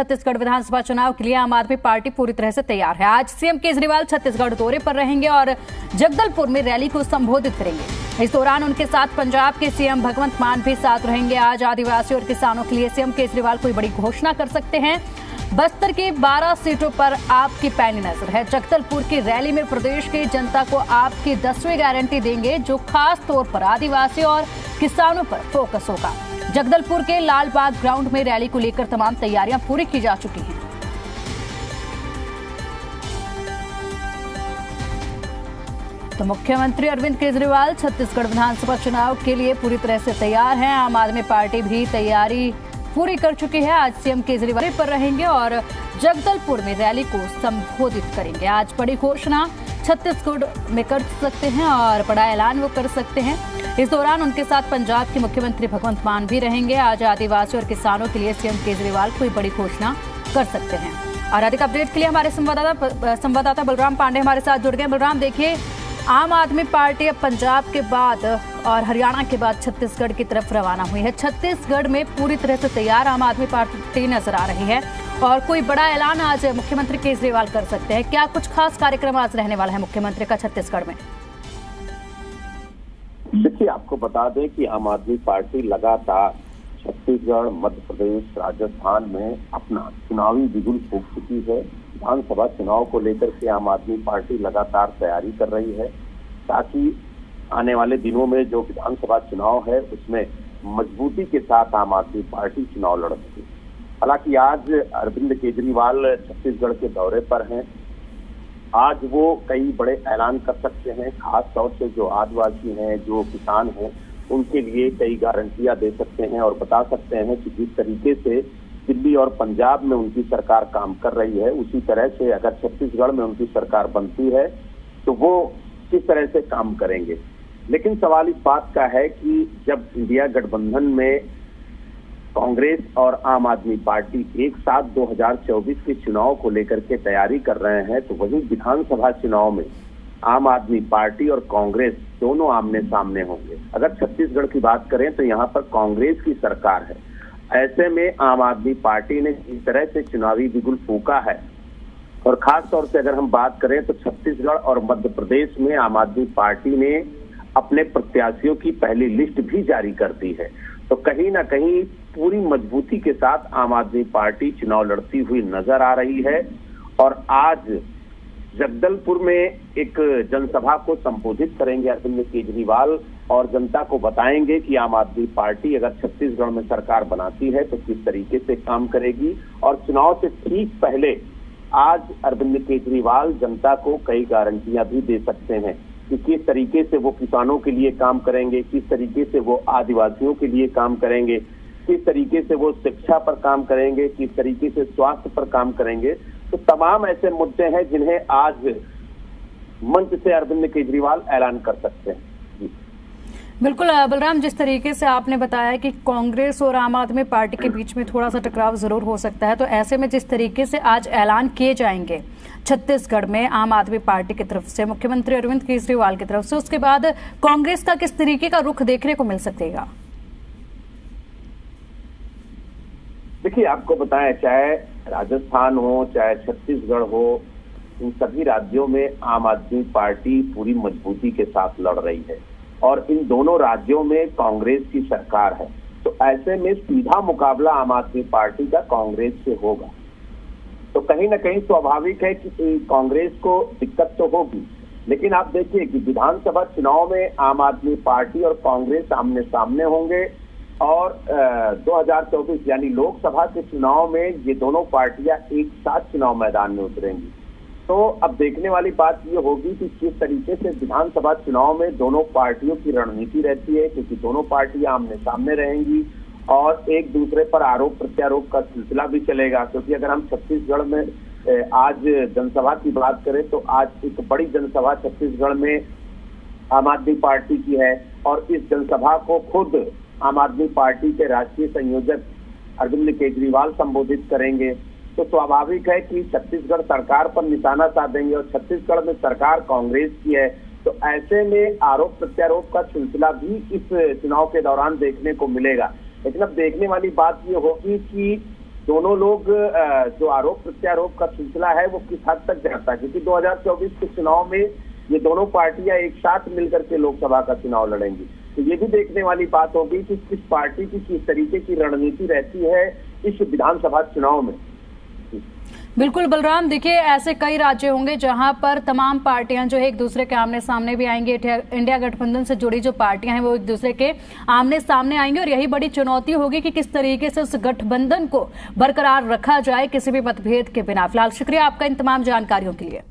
छत्तीसगढ़ विधानसभा चुनाव के लिए आम आदमी पार्टी पूरी तरह से तैयार है। आज सीएम केजरीवाल छत्तीसगढ़ दौरे पर रहेंगे और जगदलपुर में रैली को संबोधित करेंगे। इस दौरान उनके साथ पंजाब के सीएम भगवंत मान भी साथ रहेंगे। आज आदिवासी और किसानों के लिए सीएम केजरीवाल कोई बड़ी घोषणा कर सकते हैं। बस्तर की 12 सीटों पर आपकी पैनी नजर है। जगदलपुर की रैली में प्रदेश की जनता को आपकी 10वीं गारंटी देंगे, जो खास तौर पर आदिवासी और किसानों पर फोकस होगा। जगदलपुर के लालबाग ग्राउंड में रैली को लेकर तमाम तैयारियां पूरी की जा चुकी हैं। तो मुख्यमंत्री अरविंद केजरीवाल छत्तीसगढ़ विधानसभा चुनाव के लिए पूरी तरह से तैयार हैं। आम आदमी पार्टी भी तैयारी पूरी कर चुकी है। आज सीएम केजरीवाल पर रहेंगे और जगदलपुर में रैली को संबोधित करेंगे। आज बड़ी घोषणा छत्तीसगढ़ में कर सकते हैं और बड़ा ऐलान वो कर सकते हैं। इस दौरान उनके साथ पंजाब के मुख्यमंत्री भगवंत मान भी रहेंगे। आज आदिवासी और किसानों के लिए सीएम केजरीवाल कोई बड़ी घोषणा कर सकते हैं। और अधिक अपडेट के लिए हमारे संवाददाता बलराम पांडे हमारे साथ जुड़ गए। बलराम, देखिए, आम आदमी पार्टी अब पंजाब के बाद और हरियाणा के बाद छत्तीसगढ़ की तरफ रवाना हुई है। छत्तीसगढ़ में पूरी तरह से तैयार आम आदमी पार्टी नजर आ रही है और कोई बड़ा ऐलान आज मुख्यमंत्री केजरीवाल कर सकते हैं। क्या कुछ खास कार्यक्रम आज रहने वाला है मुख्यमंत्री का छत्तीसगढ़ में? देखिए, आपको बता दें कि आम आदमी पार्टी लगातार छत्तीसगढ़, मध्य प्रदेश, राजस्थान में अपना चुनावी बिगुल फूंक चुकी है। विधानसभा चुनाव को लेकर के आम आदमी पार्टी लगातार तैयारी कर रही है, ताकि आने वाले दिनों में जो विधानसभा चुनाव है उसमें मजबूती के साथ आम आदमी पार्टी चुनाव लड़ सके। हालांकि आज अरविंद केजरीवाल छत्तीसगढ़ के दौरे पर हैं। आज वो कई बड़े ऐलान कर सकते हैं, खास तौर से जो आदिवासी हैं, जो किसान हैं, उनके लिए कई गारंटियां दे सकते हैं और बता सकते हैं कि जिस तरीके से दिल्ली और पंजाब में उनकी सरकार काम कर रही है, उसी तरह से अगर छत्तीसगढ़ में उनकी सरकार बनती है तो वो किस तरह से काम करेंगे। लेकिन सवाल इस बात का है कि जब इंडिया गठबंधन में कांग्रेस और आम आदमी पार्टी एक साथ 2024 के चुनाव को लेकर के तैयारी कर रहे हैं, तो वहीं विधानसभा चुनाव में आम आदमी पार्टी और कांग्रेस दोनों आमने सामने होंगे। अगर छत्तीसगढ़ की बात करें तो यहाँ पर कांग्रेस की सरकार है। ऐसे में आम आदमी पार्टी ने जिस तरह से चुनावी बिगुल फूंका है, और खासतौर से अगर हम बात करें तो छत्तीसगढ़ और मध्य प्रदेश में आम आदमी पार्टी ने अपने प्रत्याशियों की पहली लिस्ट भी जारी कर दी है, तो कहीं ना कहीं पूरी मजबूती के साथ आम आदमी पार्टी चुनाव लड़ती हुई नजर आ रही है। और आज जगदलपुर में एक जनसभा को संबोधित करेंगे अरविंद केजरीवाल और जनता को बताएंगे कि आम आदमी पार्टी अगर छत्तीसगढ़ में सरकार बनाती है तो किस तरीके से काम करेगी। और चुनाव से ठीक पहले आज अरविंद केजरीवाल जनता को कई गारंटियां भी दे सकते हैं कि किस तरीके से वो किसानों के लिए काम करेंगे, किस तरीके से वो आदिवासियों के लिए काम करेंगे, किस तरीके से वो शिक्षा पर काम करेंगे, किस तरीके से स्वास्थ्य पर काम करेंगे। तो तमाम ऐसे मुद्दे हैं जिन्हें आज मंच से अरविंद केजरीवाल ऐलान कर सकते हैं। बिल्कुल बलराम, जिस तरीके से आपने बताया कि कांग्रेस और आम आदमी पार्टी के बीच में थोड़ा सा टकराव जरूर हो सकता है, तो ऐसे में जिस तरीके से आज ऐलान किए जाएंगे छत्तीसगढ़ में आम आदमी पार्टी की तरफ से, मुख्यमंत्री अरविंद केजरीवाल की तरफ से, उसके बाद कांग्रेस का किस तरीके का रुख देखने को मिल सकेगा? देखिए, आपको बताएं, चाहे राजस्थान हो चाहे छत्तीसगढ़ हो, इन सभी राज्यों में आम आदमी पार्टी पूरी मजबूती के साथ लड़ रही है और इन दोनों राज्यों में कांग्रेस की सरकार है, तो ऐसे में सीधा मुकाबला आम आदमी पार्टी का कांग्रेस से होगा। तो कहीं ना कहीं स्वाभाविक है कि कांग्रेस को दिक्कत तो होगी, लेकिन आप देखिए कि विधानसभा चुनाव में आम आदमी पार्टी और कांग्रेस आमने सामने होंगे और 2024 यानी लोकसभा के चुनाव में ये दोनों पार्टियां एक साथ चुनाव मैदान में उतरेंगी। तो अब देखने वाली बात ये होगी कि किस तरीके से विधानसभा चुनाव में दोनों पार्टियों की रणनीति रहती है, क्योंकि दोनों पार्टियां आमने सामने रहेंगी और एक दूसरे पर आरोप प्रत्यारोप का सिलसिला भी चलेगा। क्योंकि अगर हम छत्तीसगढ़ में आज जनसभा की बात करें तो आज एक बड़ी जनसभा छत्तीसगढ़ में आम आदमी पार्टी की है और इस जनसभा को खुद आम आदमी पार्टी के राष्ट्रीय संयोजक अरविंद केजरीवाल संबोधित करेंगे। तो स्वाभाविक है कि छत्तीसगढ़ सरकार पर निशाना साधेंगे और छत्तीसगढ़ में सरकार कांग्रेस की है, तो ऐसे में आरोप प्रत्यारोप का सिलसिला भी इस चुनाव के दौरान देखने को मिलेगा। लेकिन अब देखने वाली बात ये होगी कि दोनों लोग जो आरोप प्रत्यारोप का सिलसिला है वो किस हद तक जाता है, क्योंकि 2024 के चुनाव में ये दोनों पार्टियां एक साथ मिलकर के लोकसभा का चुनाव लड़ेंगी, तो ये भी देखने वाली बात होगी कि किस पार्टी की किस तरीके की रणनीति रहती है इस विधानसभा चुनाव में। बिल्कुल बलराम, देखिए ऐसे कई राज्य होंगे जहां पर तमाम पार्टियां जो है एक दूसरे के आमने सामने भी आएंगे, इंडिया गठबंधन से जुड़ी जो पार्टियां हैं वो एक दूसरे के आमने सामने आएंगे और यही बड़ी चुनौती होगी कि किस तरीके से उस गठबंधन को बरकरार रखा जाए किसी भी मतभेद के बिना। फिलहाल शुक्रिया आपका इन तमाम जानकारियों के लिए।